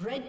Red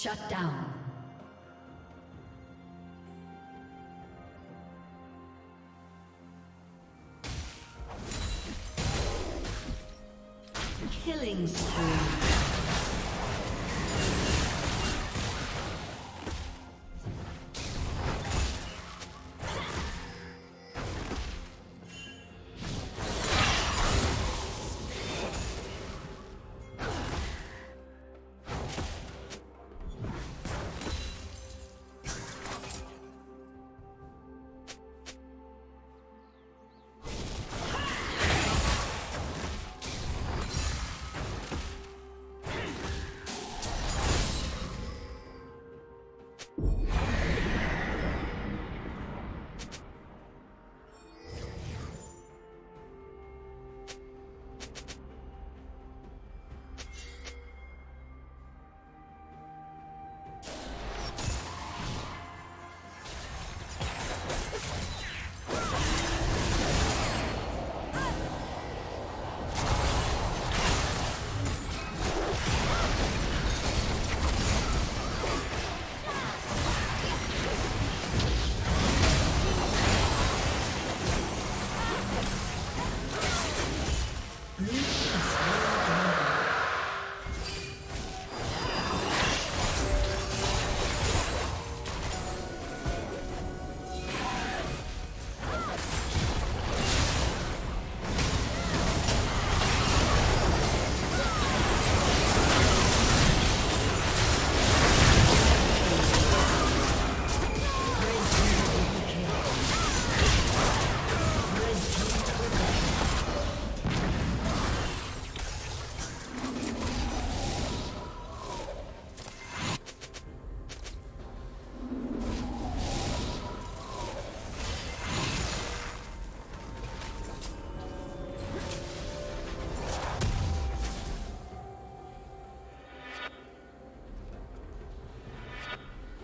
Shut down. Killing spree.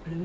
Blue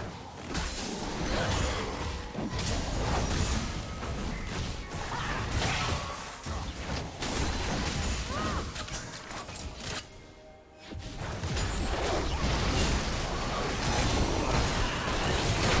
Team's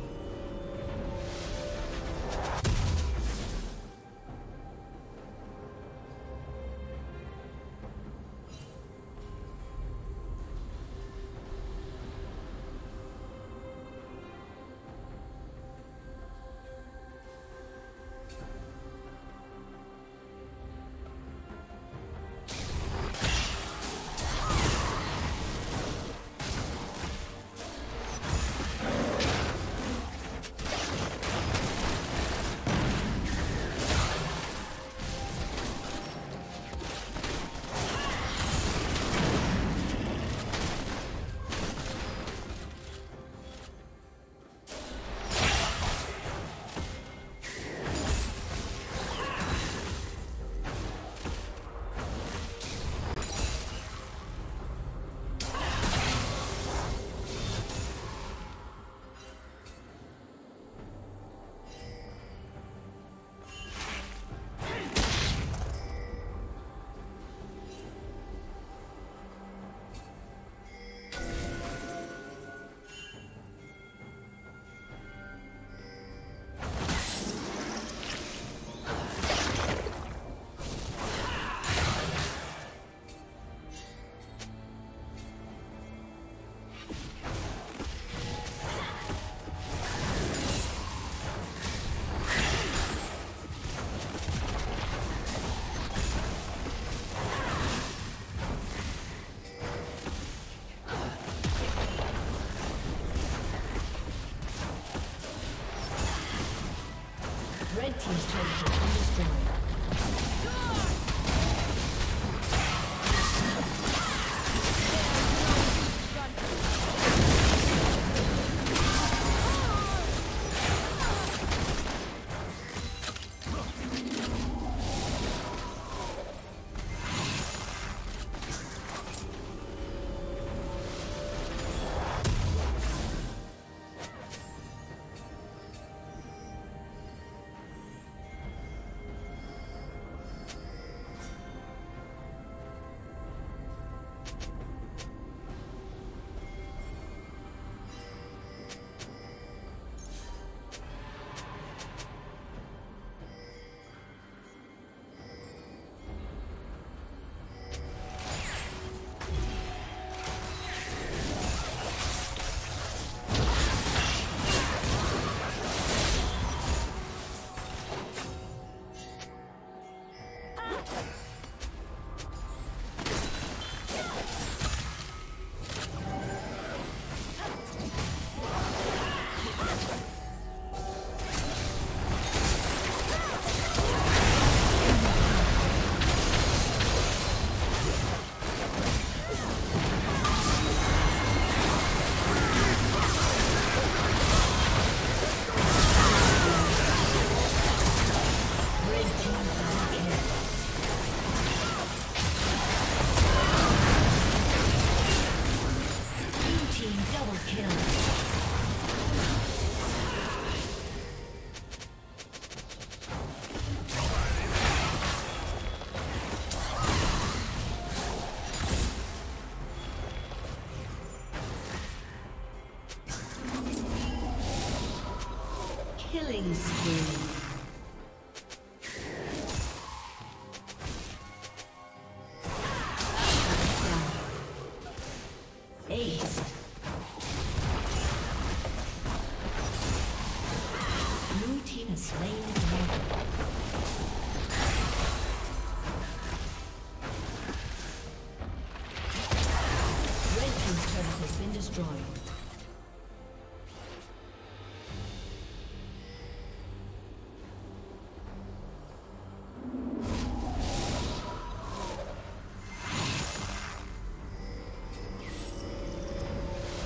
Team's turret has been destroyed. Killing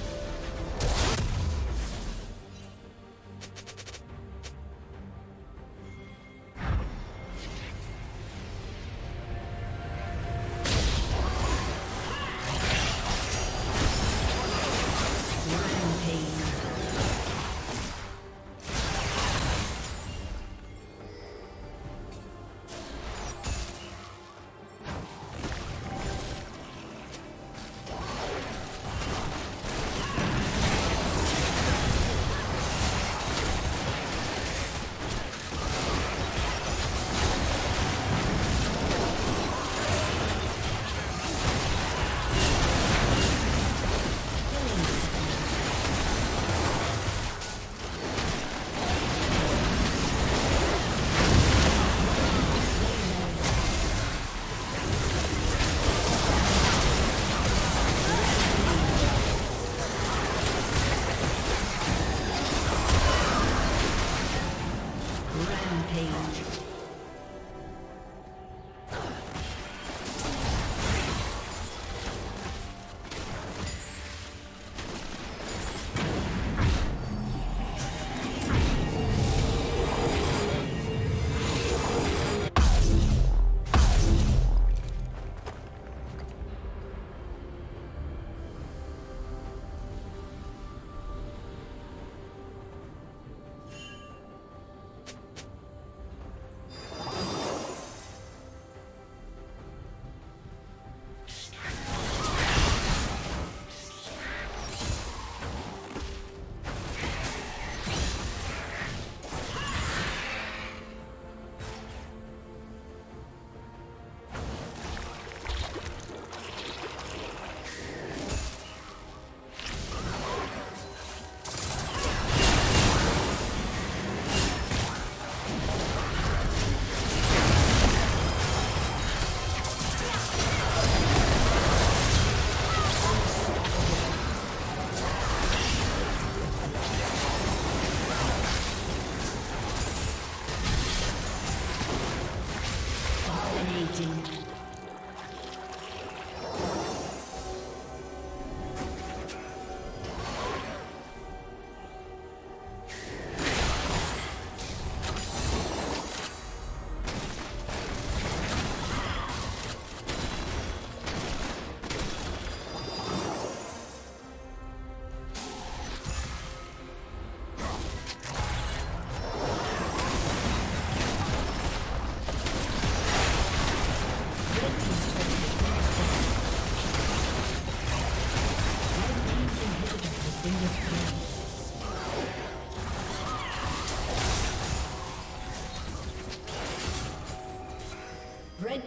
spree.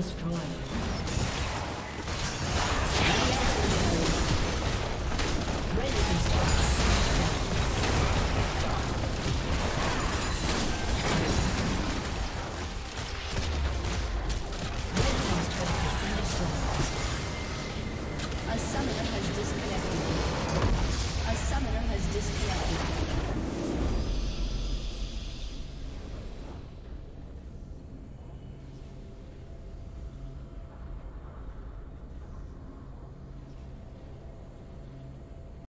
Destroyed.